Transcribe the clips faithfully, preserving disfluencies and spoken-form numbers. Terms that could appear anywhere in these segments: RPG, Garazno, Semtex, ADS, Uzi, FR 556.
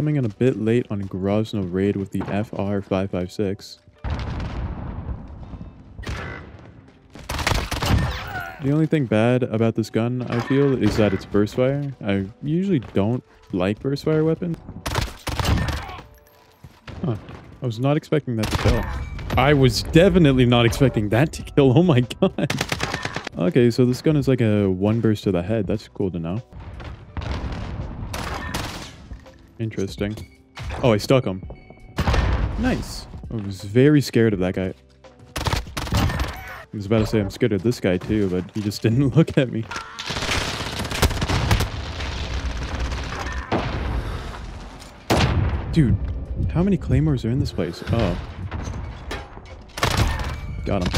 Coming in a bit late on Garazno raid with the F R five five six. The only thing bad about this gun, I feel, is that it's burst fire. I usually don't like burst fire weapons. Huh. I was not expecting that to kill. I was definitely not expecting that to kill. Oh my god. Okay, so this gun is like a one burst to the head. That's cool to know. Interesting. Oh, I stuck him. Nice. I was very scared of that guy. I was about to say I'm scared of this guy too, but he just didn't look at me. Dude, how many claymores are in this place? Oh. Got him.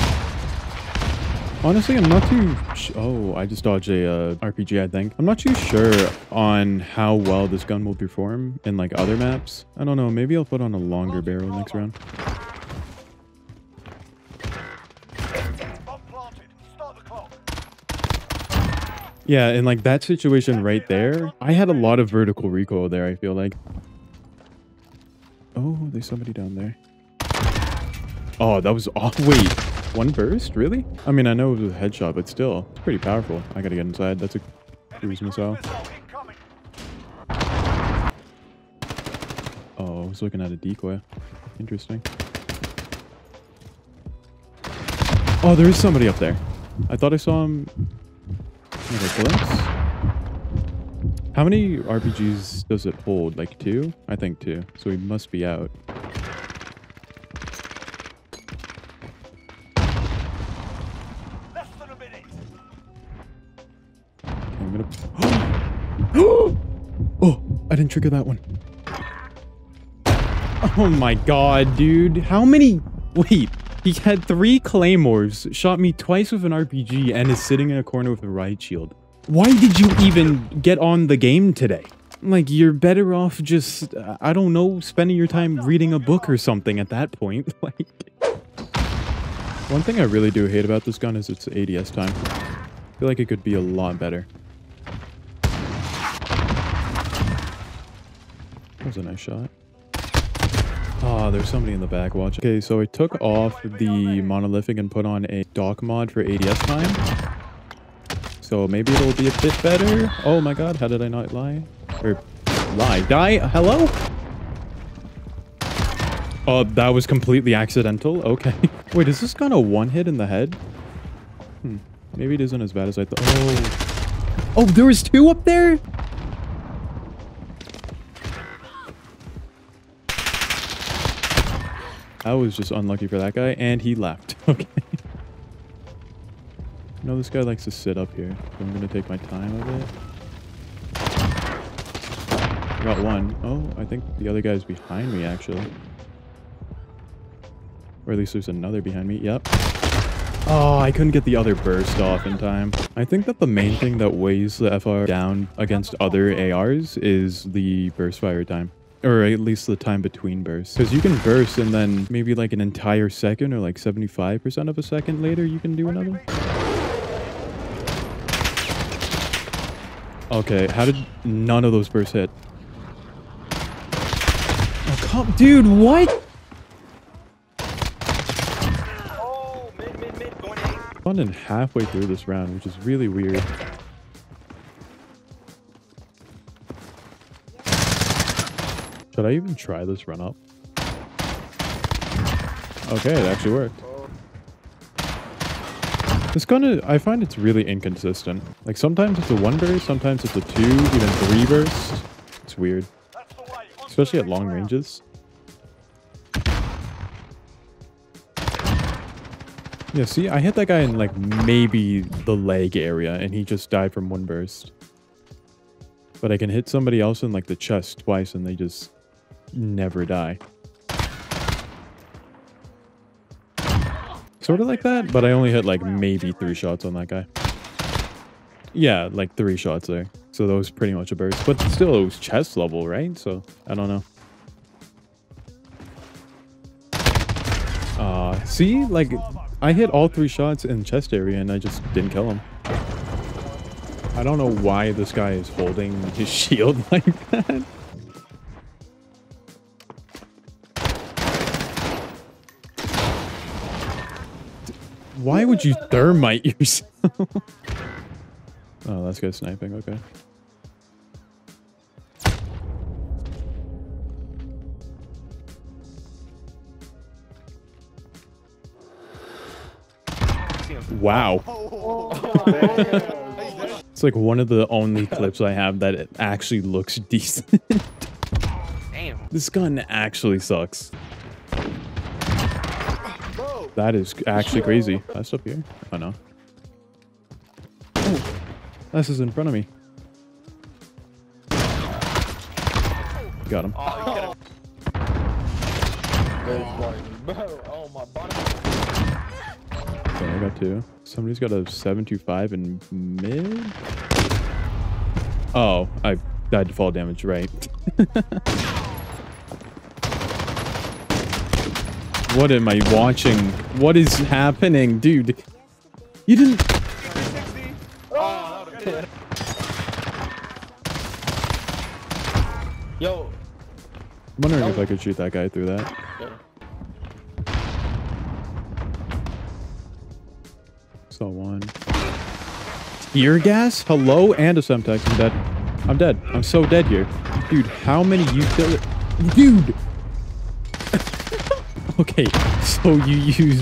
Honestly, I'm not too... Sh oh, I just dodged a uh, R P G, I think. I'm not too sure on how well this gun will perform in like other maps. I don't know. Maybe I'll put on a longer barrel next round. Yeah, and like that situation right there, I had a lot of vertical recoil there, I feel like. Oh, there's somebody down there. Oh, that was off. Wait, one burst? Really? I mean, I know it was a headshot, but still, it's pretty powerful. I gotta get inside. That's a cruise missile. Oh, I was looking at a decoy. Interesting. Oh, there is somebody up there. I thought I saw him. How many R P Gs does it hold? Like two? I think two. So he must be out. Less than a minute. Okay, I'm gonna. Oh! Oh! I didn't trigger that one. Oh my god, dude! How many? Wait. He had three claymores, shot me twice with an R P G, and is sitting in a corner with a riot shield. Why did you even get on the game today? Like, you're better off just, I don't know, spending your time reading a book or something at that point. Like, one thing I really do hate about this gun is its A D S time. I feel like it could be a lot better. That was a nice shot. Ah, oh, there's somebody in the back watch. Okay, so I took off the monolithic and put on a dock mod for A D S time. So maybe it'll be a bit better. Oh my god, how did I not lie? Or lie. Die? Hello? Oh, that was completely accidental. Okay. Wait, is this gun a one hit in the head? Hmm. Maybe it isn't as bad as I thought. Oh. Oh, there was two up there? I was just unlucky for that guy, and he left. Okay. No, this guy likes to sit up here, so I'm gonna take my time a bit. Got one. Oh, I think the other guy's behind me, actually. Or at least there's another behind me. Yep. Oh, I couldn't get the other burst off in time. I think that the main thing that weighs the F R down against other A Rs is the burst fire time. Or at least the time between bursts. Because you can burst and then maybe like an entire second or like seventy-five percent of a second later you can do another. Okay, how did none of those bursts hit? Oh, come, dude, what? Oh, mid, mid, mid, going in. I've gone in halfway through this round, which is really weird. Should I even try this run up? Okay, it actually worked. This gun, I find it's really inconsistent. Like sometimes it's a one burst, sometimes it's a two, even three burst. It's weird. Especially at long ranges. Yeah, see, I hit that guy in like maybe the leg area and he just died from one burst. But I can hit somebody else in like the chest twice and they just... never die. Sort of like that, but I only hit like maybe three shots on that guy. Yeah, like three shots there. So that was pretty much a burst, but still it was chest level, right? So I don't know. Uh, see, like I hit all three shots in chest area and I just didn't kill him. I don't know why this guy is holding his shield like that. Why would you thermite yourself? Oh, that's good sniping. Okay. Wow. Oh, it's like one of the only clips I have that it actually looks decent. Damn. This gun actually sucks. Whoa. That is actually crazy. That's up here. Oh no. Oh, this is in front of me. Got him. Oh, oh my body. I got two. Somebody's got a seven two five in mid. Oh, I died to fall damage, right? What am I watching? What is happening, dude? You didn't. Oh, yo. I'm wondering if I could shoot that guy through that. Saw one. Tear gas? Hello? And a Semtex. I'm dead. I'm dead. I'm so dead here. Dude, how many utility... Dude! Okay, so you use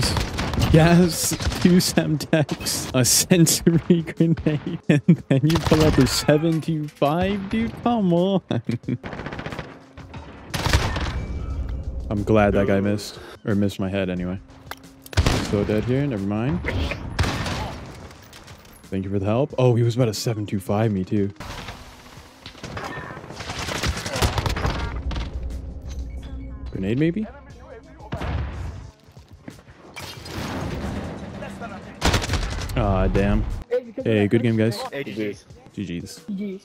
gas, two Semtex, a sensory grenade, and then you pull up a seven two five? Dude, come on. I'm glad that guy missed. Or missed my head, anyway. So dead here. Never mind. Thank you for the help. Oh, he was about a seven two five me too. Grenade maybe? Ah, damn. Hey, good game, guys. G Gs. G Gs. Is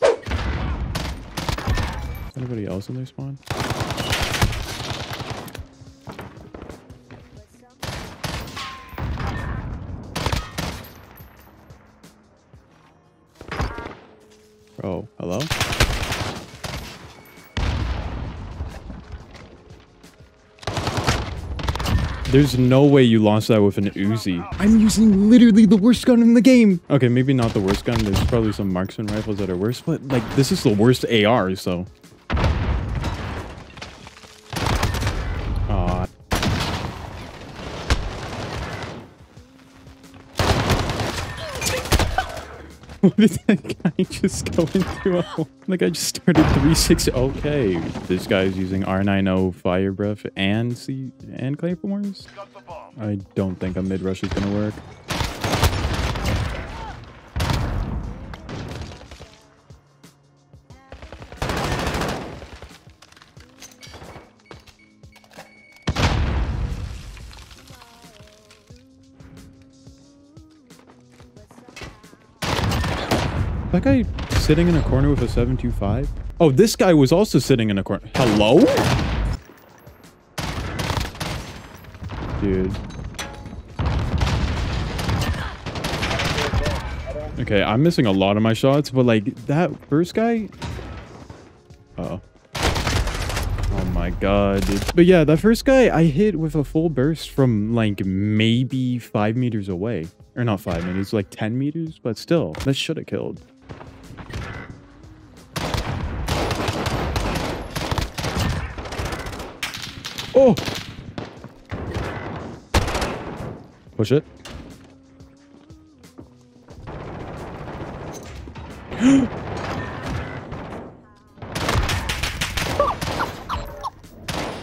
anybody else in their spawn? Oh, hello? There's no way you launched that with an Uzi. I'm using literally the worst gun in the game. Okay, maybe not the worst gun. There's probably some marksman rifles that are worse, but like this is the worst A R, so. Aw. What did that guy just go into? A, like I just started three six. Okay, this guy's using R ninety fire breath and C and claymores. I don't think a mid rush is gonna work. That guy sitting in a corner with a seven two five? Oh, this guy was also sitting in a corner. Hello? Dude. Okay, I'm missing a lot of my shots, but like that first guy... Uh-oh. Oh my god, dude. But yeah, that first guy I hit with a full burst from like maybe five meters away. Or not five meters, like ten meters, but still, that should have killed. Oh! Push it.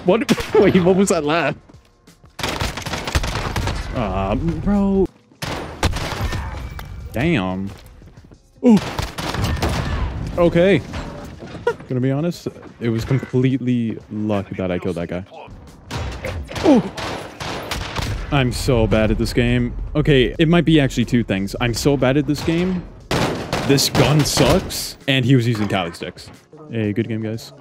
What? Wait, what was that laugh? Ah, um, bro. Damn. Ooh. Okay. Gonna be honest, it was completely luck that I killed that guy. Oh, I'm so bad at this game. Okay, it might be actually two things. I'm so bad at this game. This gun sucks. And he was using Cali sticks. Hey, good game, guys.